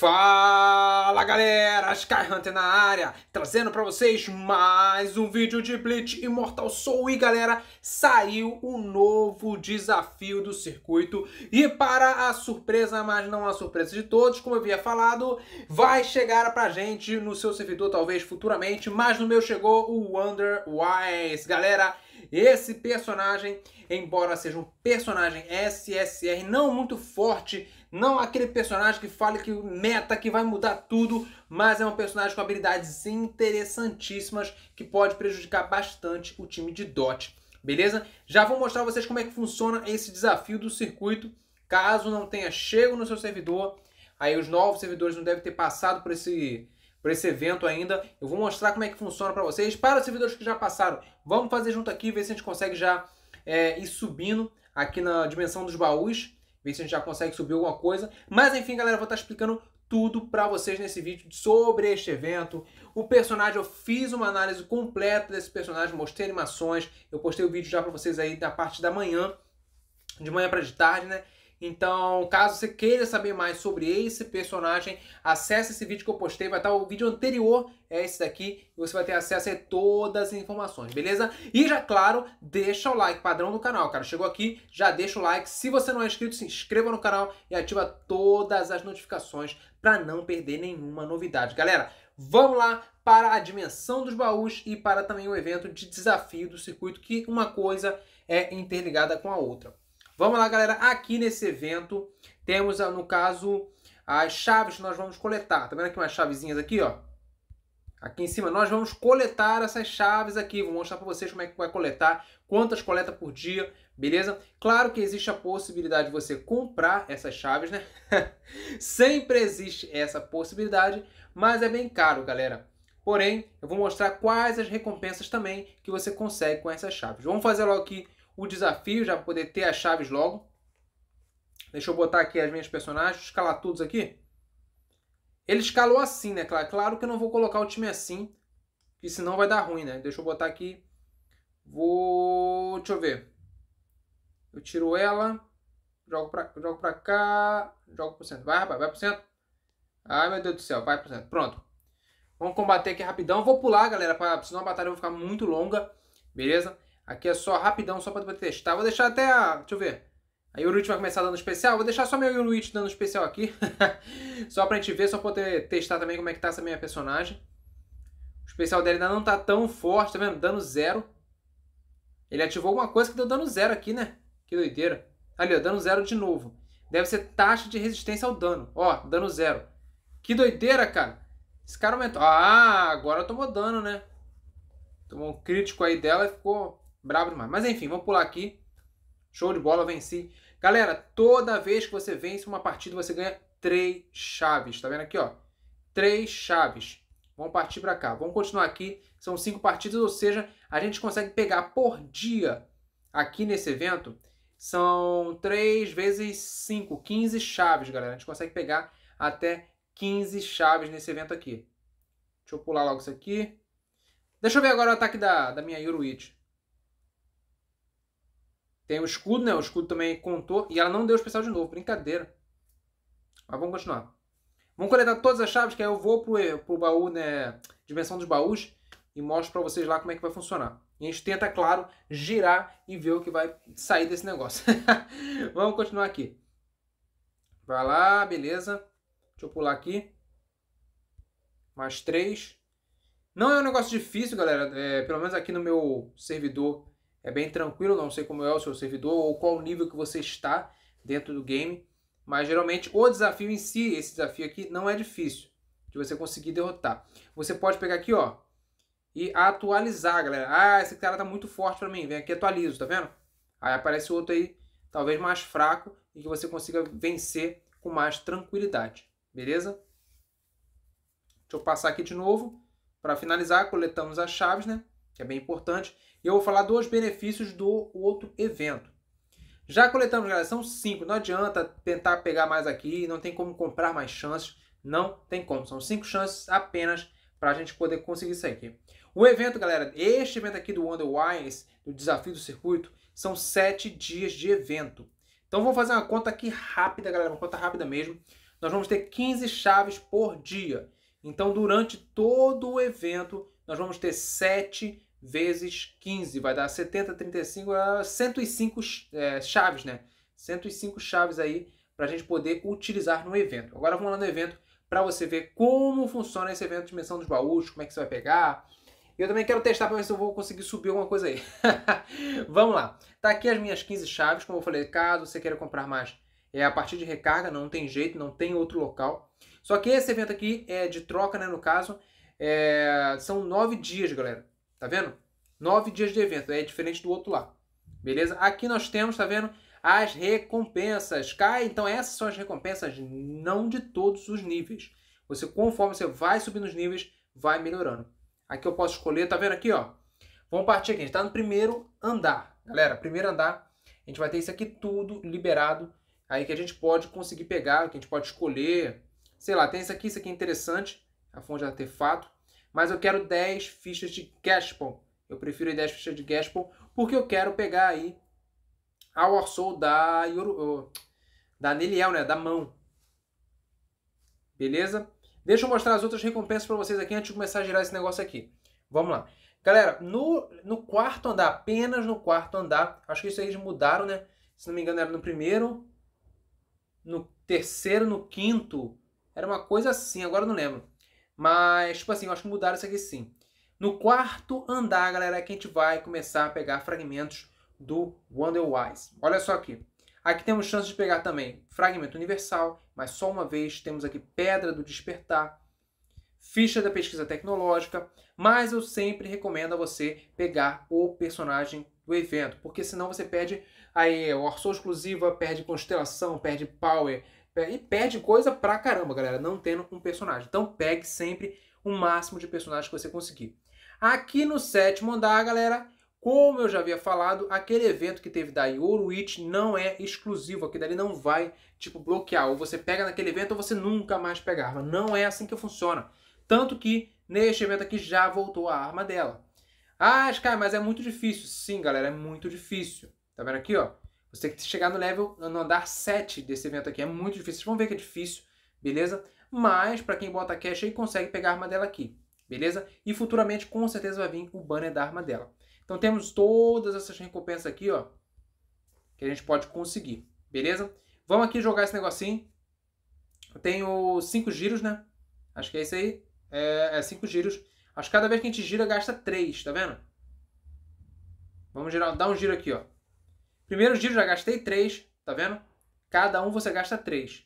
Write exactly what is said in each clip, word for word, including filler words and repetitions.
Fala galera, Skyhunter na área, trazendo pra vocês mais um vídeo de Bleach Immortal Soul. E galera, saiu o novo desafio do circuito e para a surpresa, mas não a surpresa de todos, como eu havia falado, vai chegar pra gente no seu servidor talvez futuramente, mas no meu chegou o Wonderweiss. Galera, esse personagem, embora seja um personagem S S R não muito forte, não aquele personagem que fala que meta, que vai mudar tudo, mas é um personagem com habilidades interessantíssimas que pode prejudicar bastante o time de D O T. Beleza? Já vou mostrar a vocês como é que funciona esse desafio do circuito, caso não tenha chego no seu servidor. Aí os novos servidores não devem ter passado por esse... para esse evento ainda, eu vou mostrar como é que funciona para vocês. Para os servidores que já passaram, vamos fazer junto aqui, ver se a gente consegue já é, ir subindo aqui na dimensão dos baús, ver se a gente já consegue subir alguma coisa. Mas enfim, galera, eu vou estar explicando tudo para vocês nesse vídeo sobre este evento. O personagem, eu fiz uma análise completa desse personagem, mostrei animações, eu postei o vídeo já para vocês aí da parte da manhã, de manhã para de tarde, né? Então, caso você queira saber mais sobre esse personagem, acesse esse vídeo que eu postei, vai estar o vídeo anterior, é esse daqui, e você vai ter acesso a todas as informações, beleza? E já, claro, deixa o like, padrão do canal, cara. Chegou aqui, já deixa o like. Se você não é inscrito, se inscreva no canal e ativa todas as notificações para não perder nenhuma novidade. Galera, vamos lá para a dimensão dos baús e para também o evento de desafio do circuito, que uma coisa é interligada com a outra. Vamos lá, galera. Aqui nesse evento temos, no caso, as chaves que nós vamos coletar. Tá vendo aqui umas chavezinhas aqui, ó? Aqui em cima nós vamos coletar essas chaves aqui. Vou mostrar para vocês como é que vai coletar, quantas coleta por dia, beleza? Claro que existe a possibilidade de você comprar essas chaves, né? Sempre existe essa possibilidade, mas é bem caro, galera. Porém, eu vou mostrar quais as recompensas também que você consegue com essas chaves. Vamos fazer logo aqui o desafio, já poder ter as chaves logo. Deixa eu botar aqui as minhas personagens, escalar todos aqui. Ele escalou assim, né? Claro, claro que eu não vou colocar o time assim, que senão vai dar ruim, né? Deixa eu botar aqui. Vou... Deixa eu ver. Eu tiro ela, jogo pra, jogo pra cá, jogo pro centro. Vai, rapaz, vai pro centro. Ai, meu Deus do céu, vai pro centro. Pronto. Vamos combater aqui rapidão. Vou pular, galera, pra, senão a batalha vai ficar muito longa. Beleza? Aqui é só rapidão, só para testar. Vou deixar até a... Deixa eu ver. A Yoruichi vai começar dando especial. Vou deixar só meu Yoruichi dando especial aqui. Só pra gente ver, só poder testar também como é que tá essa minha personagem. O especial dela ainda não tá tão forte, tá vendo? Dano zero. Ele ativou alguma coisa que deu dano zero aqui, né? Que doideira. Ali, ó, dano zero de novo. Deve ser taxa de resistência ao dano. Ó, dano zero. Que doideira, cara. Esse cara aumentou. Ah, agora tomou dano, né? Tomou um crítico aí dela e ficou... brabo demais. Mas enfim, vamos pular aqui. Show de bola, venci. Galera, toda vez que você vence uma partida, você ganha três chaves. Tá vendo aqui, ó? Três chaves. Vamos partir pra cá. Vamos continuar aqui. São cinco partidas, ou seja, a gente consegue pegar por dia aqui nesse evento. São três vezes cinco, quinze chaves, galera. A gente consegue pegar até quinze chaves nesse evento aqui. Deixa eu pular logo isso aqui. Deixa eu ver agora o ataque da, da minha Yoruichi. Tem o escudo, né? O escudo também contou. E ela não deu o especial de novo. Brincadeira. Mas vamos continuar. Vamos coletar todas as chaves, que aí eu vou pro, pro baú, né? Dimensão dos baús. E mostro pra vocês lá como é que vai funcionar. E a gente tenta, claro, girar e ver o que vai sair desse negócio. Vamos continuar aqui. Vai lá, beleza. Deixa eu pular aqui. Mais três. Não é um negócio difícil, galera. É, pelo menos aqui no meu servidor... é bem tranquilo, não sei como é o seu servidor ou qual nível que você está dentro do game. Mas geralmente o desafio em si, esse desafio aqui, não é difícil de você conseguir derrotar. Você pode pegar aqui, ó, e atualizar, galera. Ah, esse cara tá muito forte para mim, vem aqui atualizo, tá vendo? Aí aparece outro aí, talvez mais fraco, e que você consiga vencer com mais tranquilidade, beleza? Deixa eu passar aqui de novo. Para finalizar, coletamos as chaves, né? Que é bem importante. E eu vou falar dos benefícios do outro evento. Já coletamos, galera, são cinco. Não adianta tentar pegar mais aqui, não tem como comprar mais chances. Não tem como. São cinco chances apenas para a gente poder conseguir isso aqui. O evento, galera, este evento aqui do Wonderweiss, do desafio do circuito, são sete dias de evento. Então vou fazer uma conta aqui rápida, galera, uma conta rápida mesmo. nós vamos ter quinze chaves por dia. Então, durante todo o evento, nós vamos ter sete vezes quinze. Vai dar setenta, trinta e cinco, cento e cinco é, chaves, né? cento e cinco chaves aí para a gente poder utilizar no evento. Agora vamos lá no evento para você ver como funciona esse evento de dimensão dos baús, como é que você vai pegar. Eu também quero testar para ver se eu vou conseguir subir alguma coisa aí. Vamos lá. Tá aqui as minhas quinze chaves. Como eu falei, caso você queira comprar mais, é a partir de recarga, não tem jeito, não tem outro local. Só que esse evento aqui é de troca, né, no caso. É... São nove dias, galera. Tá vendo? Nove dias de evento. É diferente do outro lá. Beleza? Aqui nós temos, tá vendo? As recompensas. Cai, então essas são as recompensas, não de todos os níveis. Você, conforme você vai subindo os níveis, vai melhorando. Aqui eu posso escolher, tá vendo aqui, ó? Vamos partir aqui. A gente tá no primeiro andar. Galera, primeiro andar, a gente vai ter isso aqui tudo liberado. Aí que a gente pode conseguir pegar, que a gente pode escolher. Sei lá, tem isso aqui, isso aqui é interessante. A fonte de artefato. Mas eu quero dez fichas de Caspon. Eu prefiro dez fichas de Caspon, porque eu quero pegar aí a War Soul da, Yoru... da Neliel, né? Da mão. Beleza? Deixa eu mostrar as outras recompensas para vocês aqui antes de começar a girar esse negócio aqui. Vamos lá. Galera, no, no quarto andar, apenas no quarto andar, acho que isso aí eles mudaram, né? Se não me engano era no primeiro, no terceiro, no quinto. Era uma coisa assim, agora eu não lembro. Mas, tipo assim, eu acho que mudaram isso aqui sim. No quarto andar, galera, é que a gente vai começar a pegar fragmentos do Wonderweiss. Olha só aqui. Aqui temos chance de pegar também fragmento universal, mas só uma vez. Temos aqui pedra do despertar, ficha da pesquisa tecnológica, mas eu sempre recomendo a você pegar o personagem do evento, porque senão você perde aí o Orso exclusiva, perde constelação, perde power, e perde coisa pra caramba, galera, não tendo um personagem. Então pegue sempre o máximo de personagens que você conseguir. Aqui no sétimo andar, galera... Como eu já havia falado, aquele evento que teve da Yoruichi não é exclusivo. Aqui dali não vai, tipo, bloquear. Ou você pega naquele evento ou você nunca mais pegava. Não é assim que funciona. Tanto que, neste evento aqui, já voltou a arma dela. Ah, Sky, mas é muito difícil. Sim, galera, é muito difícil. Tá vendo aqui, ó? Você tem que chegar no level, no andar sete desse evento aqui. É muito difícil. Vocês vão ver que é difícil, beleza? Mas, pra quem bota cash aí, consegue pegar a arma dela aqui, beleza? E futuramente, com certeza, vai vir o banner da arma dela. Então temos todas essas recompensas aqui, ó, que a gente pode conseguir, beleza? Vamos aqui jogar esse negocinho. Eu tenho cinco giros, né? Acho que é isso aí. É cinco giros. Acho que cada vez que a gente gira, gasta três, tá vendo? Vamos girar, dar um giro aqui, ó. Primeiro giro já gastei três, tá vendo? Cada um você gasta três.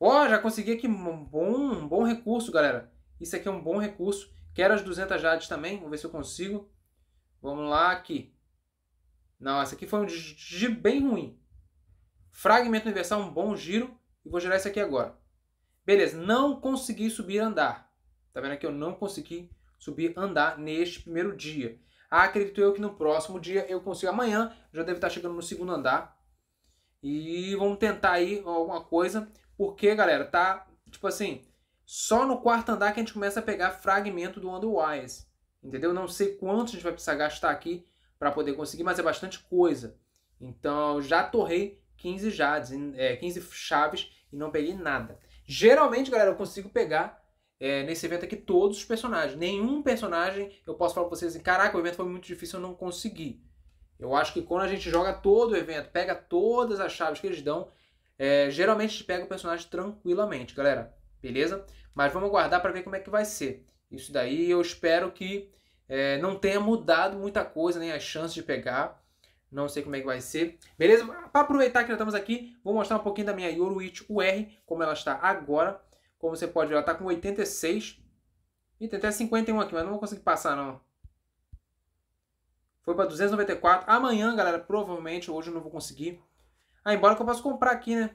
Ó, já consegui aqui um bom, um bom recurso, galera. Isso aqui é um bom recurso. Quero as duzentas jades também. Vamos ver se eu consigo. Vamos lá aqui. Não, essa aqui foi um giro bem ruim. Fragmento universal, um bom giro. E vou girar isso aqui agora. Beleza, não consegui subir andar. Tá vendo aqui? Eu não consegui subir andar neste primeiro dia. Ah, acredito eu que no próximo dia eu consigo. Amanhã já deve estar chegando no segundo andar. E vamos tentar aí alguma coisa. Porque, galera, tá tipo assim... Só no quarto andar que a gente começa a pegar fragmento do Wonderweiss, entendeu? Não sei quantos a gente vai precisar gastar aqui para poder conseguir, mas é bastante coisa. Então, já torrei quinze jades, é, quinze chaves e não peguei nada. Geralmente, galera, eu consigo pegar é, nesse evento aqui todos os personagens. Nenhum personagem eu posso falar para vocês assim, caraca, o evento foi muito difícil, eu não consegui. Eu acho que quando a gente joga todo o evento, pega todas as chaves que eles dão, é, geralmente a gente pega o personagem tranquilamente, galera. Beleza? Mas vamos aguardar para ver como é que vai ser. Isso daí eu espero que é, não tenha mudado muita coisa, nem as chances de pegar. Não sei como é que vai ser. Beleza? Para aproveitar que nós estamos aqui, vou mostrar um pouquinho da minha Yoruichi U R, como ela está agora. Como você pode ver, ela está com oitenta e seis. E tem até cinquenta e um aqui, mas não vou conseguir passar não. Foi para duzentos e noventa e quatro. Amanhã, galera, provavelmente, hoje eu não vou conseguir. Ah, embora que eu possa comprar aqui, né?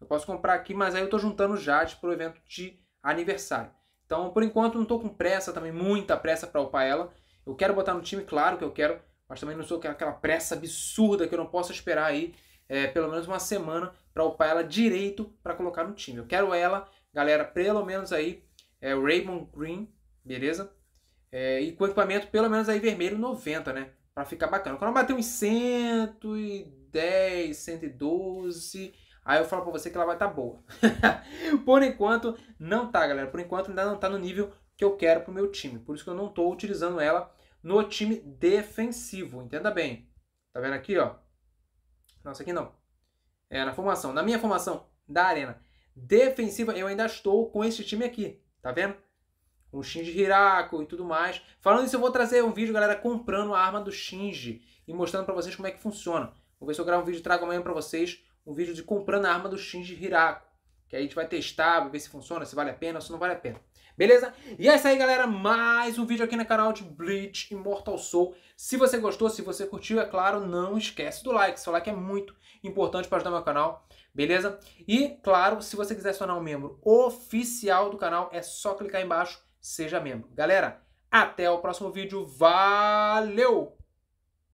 Eu posso comprar aqui, mas aí eu tô juntando jade pro evento de aniversário. Então, por enquanto, não tô com pressa também, muita pressa para upar ela. Eu quero botar no time, claro que eu quero, mas também não sou aquela pressa absurda que eu não posso esperar aí é, pelo menos uma semana para upar ela direito para colocar no time. Eu quero ela, galera, pelo menos aí, é, Raymond Green, beleza? É, e com equipamento, pelo menos aí, vermelho noventa, né? Para ficar bacana. Quando eu bater uns cento e dez, cento e doze... aí eu falo pra você que ela vai estar tá boa. Por enquanto não tá, galera. Por enquanto ainda não tá no nível que eu quero pro meu time. Por isso que eu não tô utilizando ela no time defensivo. Entenda bem. Tá vendo aqui, ó? Não, isso aqui não. É na formação. Na minha formação da arena defensiva, eu ainda estou com esse time aqui. Tá vendo? Com o Shinji Hiraku e tudo mais. Falando isso, eu vou trazer um vídeo, galera, comprando a arma do Shinji e mostrando pra vocês como é que funciona. Vou ver se eu gravo um vídeo e trago amanhã pra vocês um vídeo de comprando a arma do Shinji Hiraku. Que aí a gente vai testar, vai ver se funciona, se vale a pena ou se não vale a pena. Beleza? E é isso aí, galera. Mais um vídeo aqui no canal de Bleach Immortal Soul. Se você gostou, se você curtiu, é claro, não esquece do like. Seu like é muito importante para ajudar meu canal. Beleza? E, claro, se você quiser se tornar um membro oficial do canal, é só clicar aí embaixo, seja membro. Galera, até o próximo vídeo. Valeu!